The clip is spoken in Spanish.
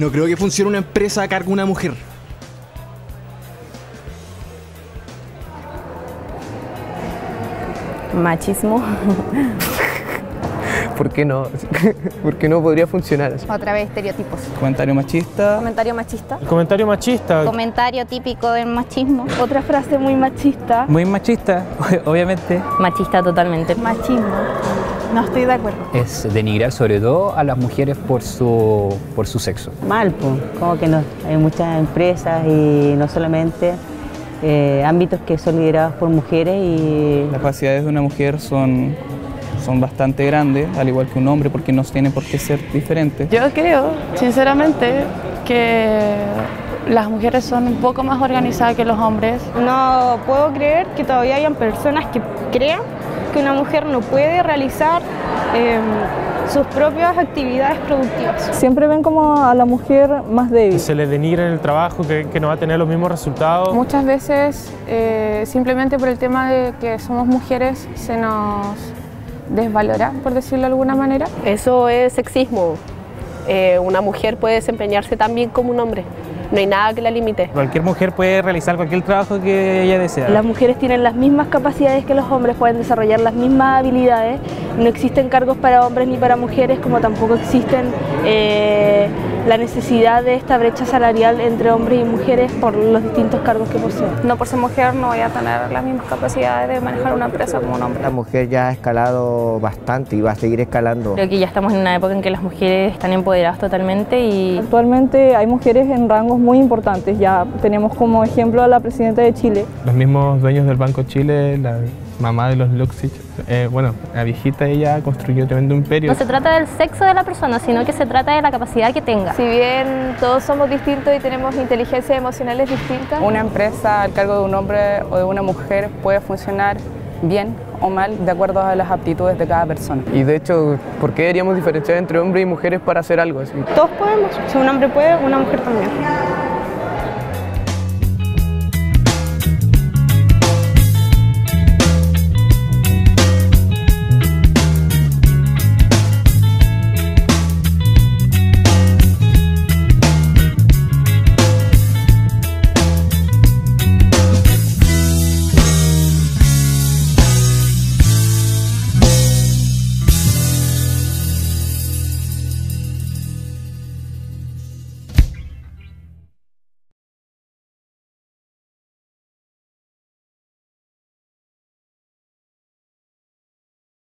No creo que funcione una empresa a cargo de una mujer. Machismo. ¿Por qué no? ¿Por qué no podría funcionar? Otra vez estereotipos. Comentario machista. Comentario machista. El comentario machista. Comentario típico del machismo. Otra frase muy machista. Muy machista, obviamente. Machista totalmente. Machismo. No estoy de acuerdo. Es denigrar sobre todo a las mujeres por su sexo. Mal, pues. Como que no, hay muchas empresas y no solamente ámbitos que son liderados por mujeres y... Las capacidades de una mujer son bastante grandes, al igual que un hombre, porque no tienen por qué ser diferentes. Yo creo, sinceramente, que las mujeres son un poco más organizadas que los hombres. No puedo creer que todavía hayan personas que crean que una mujer no puede realizar sus propias actividades productivas. Siempre ven como a la mujer más débil. Se le denigra en el trabajo, que no va a tener los mismos resultados. Muchas veces, simplemente por el tema de que somos mujeres, se nos desvalora, por decirlo de alguna manera. Eso es sexismo. Una mujer puede desempeñarse tan bien como un hombre. No hay nada que la limite. Cualquier mujer puede realizar cualquier trabajo que ella desea. Las mujeres tienen las mismas capacidades que los hombres, pueden desarrollar las mismas habilidades. No existen cargos para hombres ni para mujeres, como tampoco existen la necesidad de esta brecha salarial entre hombres y mujeres por los distintos cargos que poseen. No por ser mujer no voy a tener las mismas capacidades de manejar una empresa como un hombre. La mujer ya ha escalado bastante y va a seguir escalando. Creo que ya estamos en una época en que las mujeres están empoderadas totalmente y... Actualmente hay mujeres en rangos muy importantes, ya tenemos como ejemplo a la presidenta de Chile. Los mismos dueños del Banco de Chile, la mamá de los Luxich, bueno, la viejita, ella construyó tremendo imperio. No se trata del sexo de la persona, sino que se trata de la capacidad que tenga. Si bien todos somos distintos y tenemos inteligencias emocionales distintas. Una empresa al cargo de un hombre o de una mujer puede funcionar bien o mal de acuerdo a las aptitudes de cada persona. Y de hecho, ¿por qué deberíamos diferenciar entre hombres y mujeres para hacer algo así? Todos podemos, si un hombre puede, una mujer también.